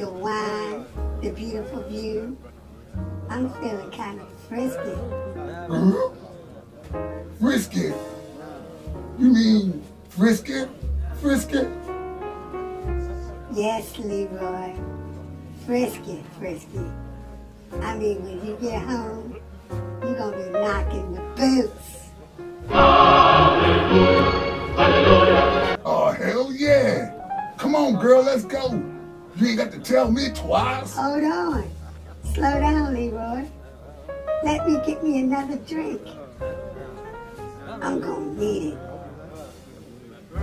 the wine, the beautiful view. I'm feeling kind of frisky. Uh-huh. Frisky? You mean frisky? Frisky? Yes, Leroy. Frisky, frisky. I mean, when you get home, you're going to be knocking the boots. Hallelujah, hallelujah. Oh, hell yeah. Come on, girl, let's go. You ain't got to tell me twice. Hold on. Slow down, Leroy. Let me get me another drink. I'm going to need it.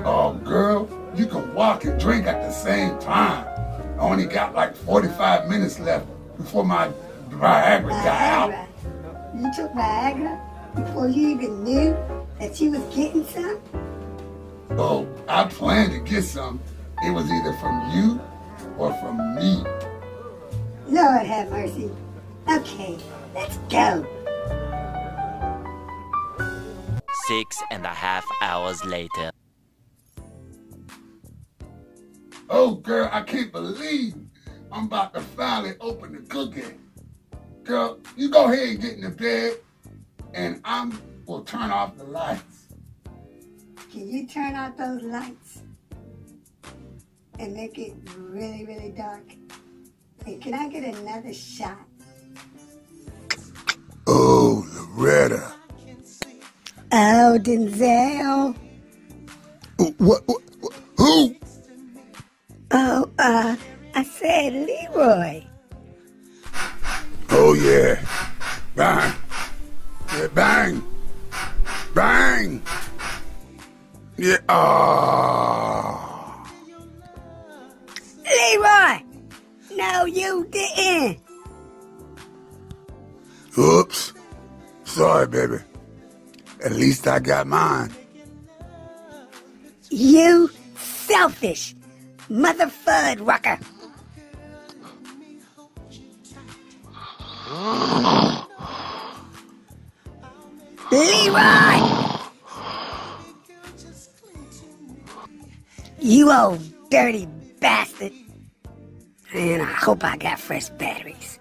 Oh, girl, you can walk and drink at the same time. I only got like 45 minutes left before my Viagra got out. You took Viagra before you even knew that you was getting some? Oh, I planned to get some. It was either from you or from me. Lord have mercy. Okay, let's go. 6.5 hours later. Oh, girl, I can't believe I'm about to finally open the cookie. Girl, you go ahead and get in the bed, and I will turn off the lights. Can you turn out those lights and make it really, really dark? And can I get another shot? Oh, Loretta. Oh, Denzel. What? Who? Oh, I said Leroy. Oh, yeah. Bang. Yeah, bang. Bang. Yeah. Oh. Leroy. No, you didn't. Oops. Sorry, baby. At least I got mine. You selfish mother fud rocker. Leroy! You old dirty bastard. And I hope I got fresh batteries.